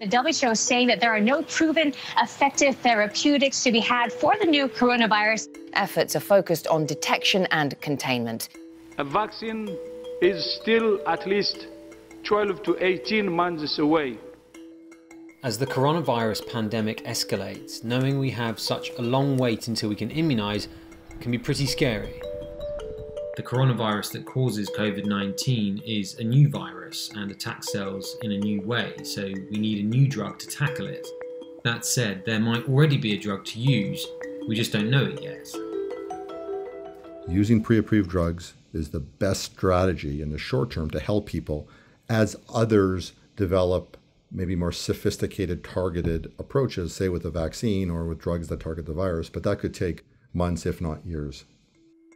The WHO is saying that there are no proven effective therapeutics to be had for the new coronavirus. Efforts are focused on detection and containment. A vaccine is still at least 12 to 18 months away. As the coronavirus pandemic escalates, knowing we have such a long wait until we can immunise can be pretty scary. The coronavirus that causes COVID-19 is a new virus and attacks cells in a new way, so we need a new drug to tackle it. That said, there might already be a drug to use, we just don't know it yet. Using pre-approved drugs is the best strategy in the short term to help people as others develop maybe more sophisticated targeted approaches, say with a vaccine or with drugs that target the virus, but that could take months if not years.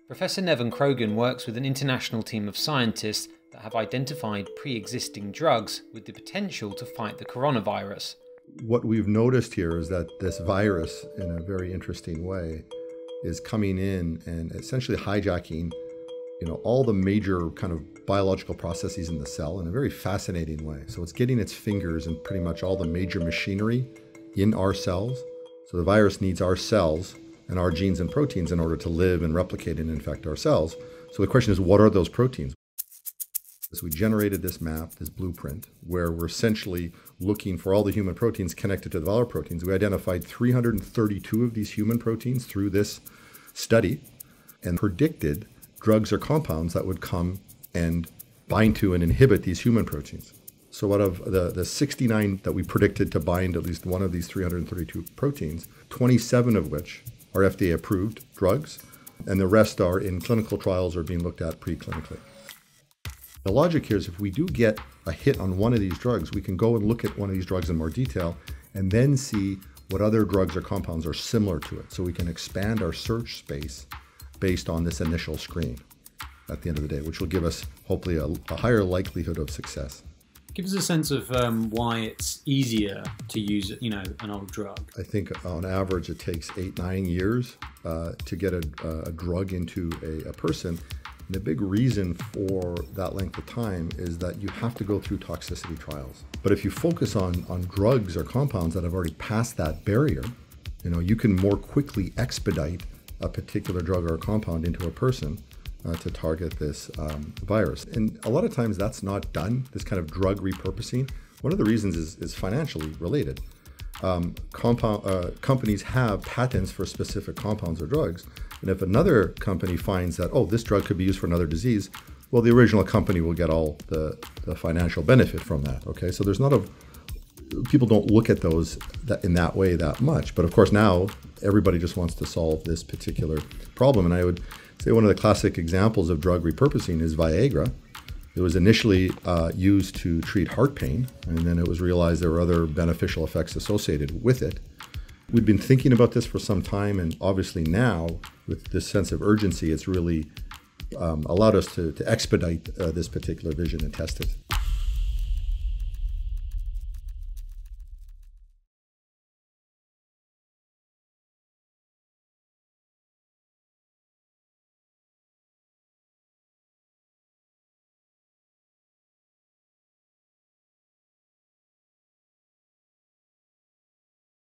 Professor Nevan Krogan works with an international team of scientists that have identified pre-existing drugs with the potential to fight the coronavirus. What we've noticed here is that this virus, in a very interesting way, is coming in and essentially hijacking, all the major kind of biological processes in the cell in a very fascinating way. So it's getting its fingers in pretty much all the major machinery in our cells. So the virus needs our cells and our genes and proteins in order to live and replicate and infect our cells. So the question is, what are those proteins? So we generated this map, this blueprint, where we're essentially looking for all the human proteins connected to the viral proteins. We identified 332 of these human proteins through this study and predicted drugs or compounds that would come and bind to and inhibit these human proteins. So out of the 69 that we predicted to bind at least one of these 332 proteins, 27 of which are FDA-approved drugs, and the rest are in clinical trials or being looked at preclinically. The logic here is if we do get a hit on one of these drugs, we can go and look at one of these drugs in more detail and then see what other drugs or compounds are similar to it. So we can expand our search space based on this initial screen at the end of the day, which will give us hopefully a higher likelihood of success. Give us a sense of why it's easier to use, an old drug. I think on average it takes 8–9 years to get a drug into a person. And the big reason for that length of time is that you have to go through toxicity trials. But if you focus on drugs or compounds that have already passed that barrier, you can more quickly expedite a particular drug or a compound into a person to target this virus. And a lot of times that's not done, this kind of drug repurposing. One of the reasons is financially related. Companies have patents for specific compounds or drugs. And if another company finds that, oh, this drug could be used for another disease, well, the original company will get all the financial benefit from that, okay? So there's not a, people don't look at those in that way that much. But of course now, everybody just wants to solve this particular problem. And I would say one of the classic examples of drug repurposing is Viagra. It was initially used to treat heart pain, and then it was realized there were other beneficial effects associated with it. We'd been thinking about this for some time, and obviously now, with this sense of urgency, it's really allowed us to expedite this particular vision and test it.